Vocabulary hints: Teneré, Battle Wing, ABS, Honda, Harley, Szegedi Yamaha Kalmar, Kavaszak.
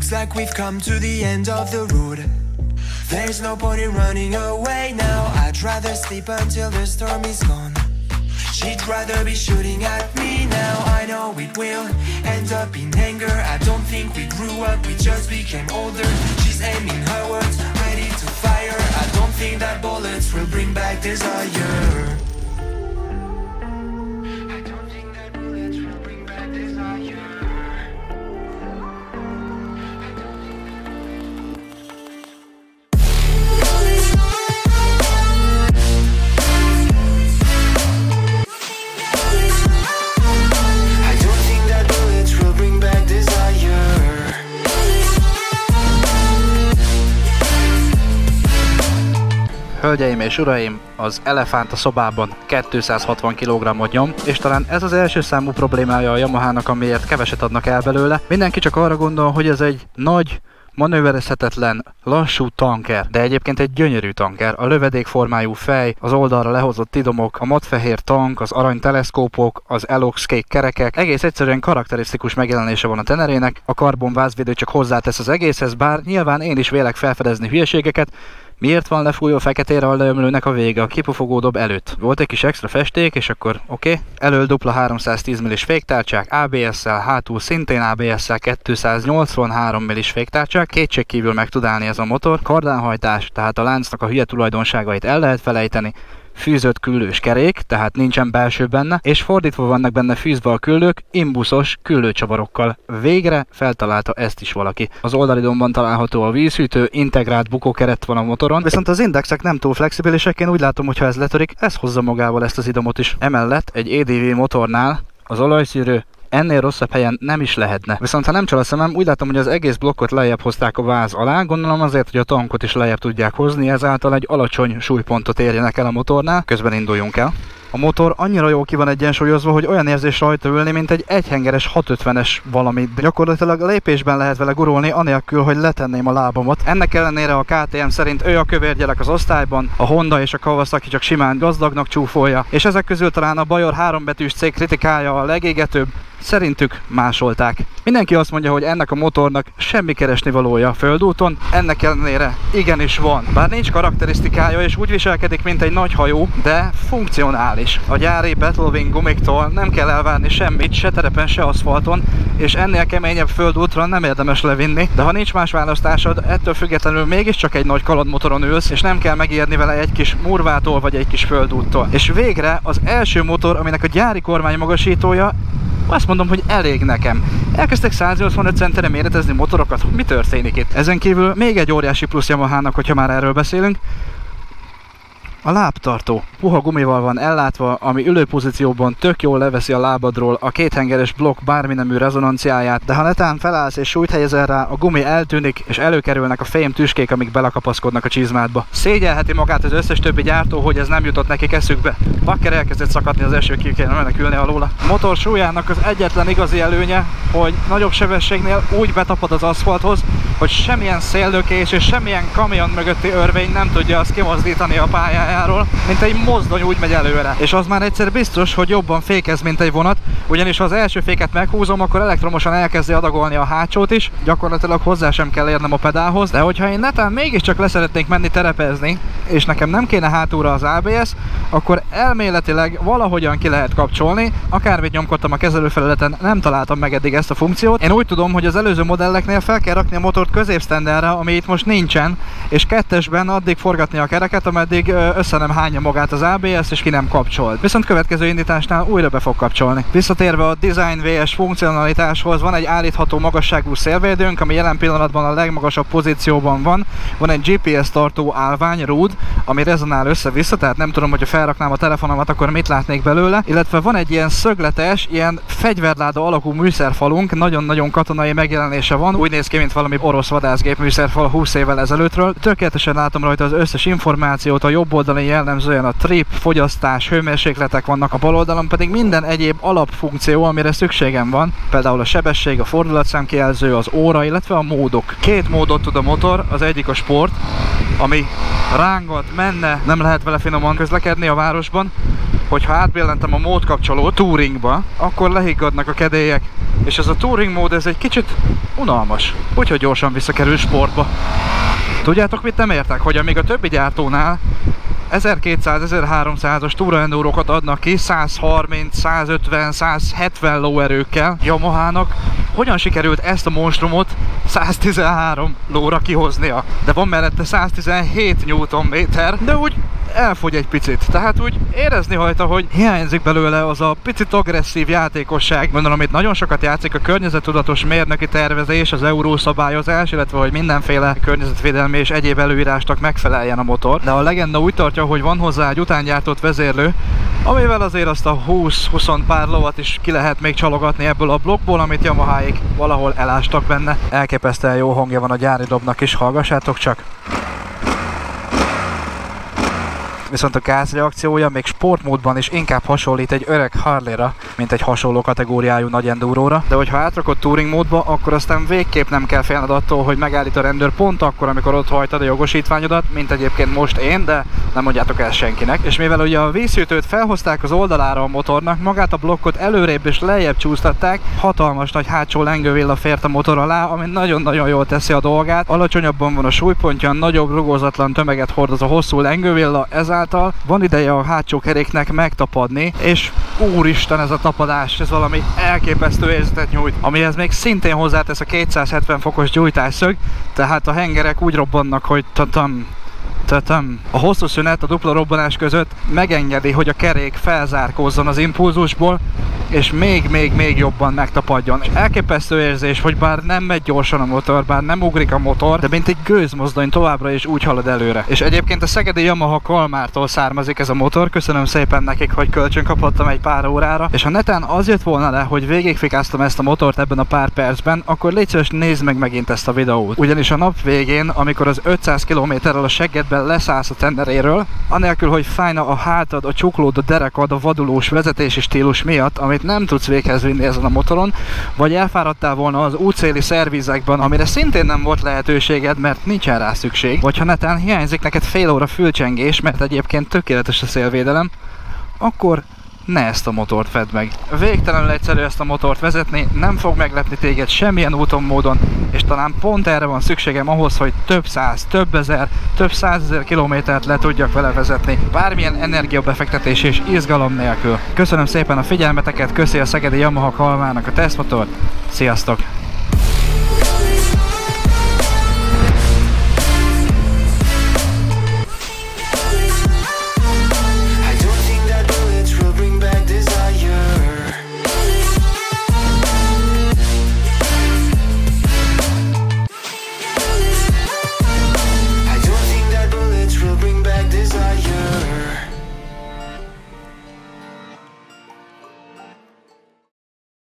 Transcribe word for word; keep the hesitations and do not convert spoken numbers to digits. Looks like we've come to the end of the road. There's no point in running away now. I'd rather sleep until the storm is gone. She'd rather be shooting at me now. I know it will end up in anger. I don't think we grew up, we just became older. She's aiming her words, ready to fire. I don't think that bullets will bring back desire. Hölgyeim és uraim, az elefánt a szobában kétszázhatvan kilogrammot nyom, és talán ez az első számú problémája a Yamahának, amiért keveset adnak el belőle. Mindenki csak arra gondol, hogy ez egy nagy, manőverezhetetlen, lassú tanker, de egyébként egy gyönyörű tanker. A lövedékformájú fej, az oldalra lehozott idomok, a matfehér tank, az arany teleszkópok, az elox kék kerekek, egész egyszerűen karakterisztikus megjelenése van a Tenerének. A karbon vázvédő csak hozzátesz az egészhez, bár nyilván én is vélek felfedezni hülyeségeket. Miért van lefújó feketére a leömlőnek a vége a kipufogó dob előtt? Volt egy kis extra festék, és akkor oké. Okay. Elől dupla háromszáztíz milliméteres féktárcsák, á bé esszel, hátul szintén á bé esszel kétszáznyolcvanhárom milliméteres féktárcsák. Kétségkívül meg tud állni ez a motor. Kardánhajtás, tehát a láncnak a hülye tulajdonságait el lehet felejteni. Fűzött küllős kerék, tehát nincsen belső benne, és fordítva vannak benne fűzve a küllők, imbuszos küllőcsavarokkal. Végre feltalálta ezt is valaki. Az oldali dombban található a vízhűtő, integrált bukókeret van a motoron, viszont az indexek nem túl flexibilisek, én úgy látom, hogy ha ez letörik, ez hozza magával ezt az idomot is. Emellett egy á dé vé motornál az olajszűrő ennél rosszabb helyen nem is lehetne. Viszont ha nem csal a szemem, úgy látom, hogy az egész blokkot lejjebb hozták a váz alá, gondolom azért, hogy a tankot is lejjebb tudják hozni, ezáltal egy alacsony súlypontot érjenek el a motornál. Közben induljunk el. A motor annyira jól ki van egyensúlyozva, hogy olyan érzés rajta ülni, mint egy egyhengeres hatszázötvenes valami. Gyakorlatilag a lépésben lehet vele gurulni, anélkül, hogy letenném a lábamat. Ennek ellenére a ká té em szerint ő a kövér gyerek az osztályban, a Honda és a Kavaszak csak simán gazdagnak csúfolja, és ezek közül talán a bajor hárombetűs cég kritikája a legégetőbb. Szerintük másolták. Mindenki azt mondja, hogy ennek a motornak semmi keresnivalója a földúton, ennek ellenére igenis van. Bár nincs karakterisztikája és úgy viselkedik, mint egy nagy hajó, de funkcionális. A gyári Battle Wing gumiktól nem kell elvárni semmit, se terepen, se aszfalton, és ennél keményebb földútra nem érdemes levinni. De ha nincs más választásod, ettől függetlenül mégiscsak egy nagy kalandmotoron ülsz, és nem kell megijedni vele egy kis murvától vagy egy kis földúttól. És végre az első motor, aminek a gyári kormány magasítója, azt mondom, hogy elég nekem. Elkezdtek száznyolcvanöt centire méretezni motorokat, mi történik itt? Ezen kívül még egy óriási plusz Yamahának, hogyha már erről beszélünk. A lábtartó puha gumival van ellátva, ami ülőpozícióban tök jól leveszi a lábadról a kéthengeres blokk bárminemű rezonanciáját, de ha netán felállsz és súlyt helyezel rá, a gumi eltűnik és előkerülnek a fém tüskék, amik belekapaszkodnak a csizmádba. Szégyelheti magát az összes többi gyártó, hogy ez nem jutott nekik eszükbe. Bakker elkezdett szakadni az eső, ki kellene menekülni alóla. A motor súlyának az egyetlen igazi előnye, hogy nagyobb sebességnél úgy betapad az aszfalthoz, hogy semmilyen széllökés és semmilyen kamion mögötti örvény nem tudja azt kimozdítani a pályájáról, mint egy mozdony úgy megy előre. És az már egyszer biztos, hogy jobban fékez, mint egy vonat, ugyanis ha az első féket meghúzom, akkor elektromosan elkezdi adagolni a hátsót is, gyakorlatilag hozzá sem kell érnem a pedálhoz, de hogyha én netán mégiscsak leszeretnék menni terepezni, és nekem nem kéne hátulra az á bé es, akkor elméletileg valahogyan ki lehet kapcsolni, akármit nyomkodtam a kezelőfelületen, nem találtam meg eddig ezt a funkciót. Én úgy tudom, hogy az előző modelleknél fel kell rakni a motort középsztenderre, ami itt most nincsen, és kettesben addig forgatni a kereket, ameddig össze nem hányja magát az á bé es, és ki nem kapcsol. Viszont következő indításnál újra be fog kapcsolni. Visszatérve a Design vé es funkcionalitáshoz, van egy állítható magasságú szélvédőnk, ami jelen pillanatban a legmagasabb pozícióban van. Van egy gé pé es tartó állvány, rúd, ami rezonál össze-vissza, tehát nem tudom, hogyha felraknám a telefonomat, akkor mit látnék belőle. Illetve van egy ilyen szögletes, ilyen fegyverláda alakú műszerfalunk, nagyon-nagyon katonai megjelenése van. Úgy néz ki, mint valami orosz vadászgép műszerfal húsz évvel ezelőttről. Tökéletesen látom rajta az összes információt, a jobb oldalon jellemzően a trip, fogyasztás, hőmérsékletek vannak, a bal oldalon pedig minden egyéb alapfunkció, amire szükségem van, például a sebesség, a fordulatszámkijelző, az óra, illetve a módok. Két módot tud a motor, az egyik a sport, ami rángat, menne, nem lehet vele finoman közlekedni a városban, hogyha átbillentem a módkapcsoló touringba, akkor lehiggadnak a kedélyek, és ez a touring mód, ez egy kicsit unalmas, hogyha gyorsan visszakerül sportba. Tudjátok, mit nem értek, hogy amíg a többi gyártónál ezerkétszáz-ezerháromszázas túraendórokat adnak ki százharminc, százötven, százhetven lóerőkkel Yamahának, hogyan sikerült ezt a monstrumot száztizenhárom lóra kihoznia? De van mellette száztizenhét newtonméter, de úgy elfogy egy picit. Tehát úgy érezni hajta, hogy hiányzik belőle az a picit agresszív játékosság. Gondolom, itt nagyon sokat játszik a környezettudatos mérnöki tervezés, az eurószabályozás, illetve hogy mindenféle környezetvédelmi és egyéb előírásnak megfeleljen a motor. De a legenda úgy tartja, hogy van hozzá egy utángyártott vezérlő, amivel azért azt a húsz-húsz pár lovat is ki lehet még csalogatni ebből a blokkból, amit Yamaháig valahol elástak benne. Elképesztően jó hangja van a gyári dobnak is, hallgassátok csak! Viszont a gázreakciója még sportmódban is inkább hasonlít egy öreg Harley-ra, mint egy hasonló kategóriájú nagy endúróra. De hogyha átrakod touring módba, akkor aztán végképp nem kell félned attól, hogy megállít a rendőr pont akkor, amikor ott hajtad a jogosítványodat, mint egyébként most én, de nem mondjátok el senkinek. És mivel ugye a vízhűtőt felhozták az oldalára a motornak, magát a blokkot előrébb és lejjebb csúsztatták, hatalmas nagy hátsó lengővilla fért a motor alá, ami nagyon-nagyon jól teszi a dolgát. Alacsonyabban van a súlypontja, nagyobb rugózatlan tömeget hordoz a hosszú lengővilla, ezáltal van ideje a hátsó keréknek megtapadni, és úristen, ez a tapadás, ez valami elképesztő érzetet nyújt, amihez még szintén hozzátesz a kétszázhetven fokos gyújtásszög, tehát a hengerek úgy robbannak, hogy tatam. A hosszú szünet a dupla robbanás között megengedi, hogy a kerék felzárkózzon az impulzusból, és még-még-még jobban megtapadjon. És elképesztő érzés, hogy bár nem megy gyorsan a motor, bár nem ugrik a motor, de mint egy gőzmozdony továbbra is úgy halad előre. És egyébként a Szegedi Yamaha Kalmártól származik ez a motor, köszönöm szépen nekik, hogy kölcsön kaphattam egy pár órára, és ha netán az jött volna le, hogy végigfikáztam ezt a motort ebben a pár percben, akkor légy szíves, nézd meg megint ezt a videót. Ugyanis a nap végén, amikor az ötszáz kilométerrel a seggedben leszállsz a tenderéről, anélkül, hogy fájna a hátad, a csuklód, a derekad, a vadulós vezetési stílus miatt, amit nem tudsz véghez vinni ezen a motoron, vagy elfáradtál volna az útszéli szervizekben, amire szintén nem volt lehetőséged, mert nincsen rá szükség, vagy ha netán hiányzik neked fél óra fülcsengés, mert egyébként tökéletes a szélvédelem, akkor ne ezt a motort vedd meg. Végtelenül egyszerű ezt a motort vezetni, nem fog meglepni téged semmilyen úton, módon, és talán pont erre van szükségem ahhoz, hogy több száz, több ezer, több százezer kilométert le tudjak vele vezetni, bármilyen energiabefektetés és izgalom nélkül. Köszönöm szépen a figyelmeteket, köszi a Szegedi Yamaha Kalmárnak a tesztmotort, sziasztok!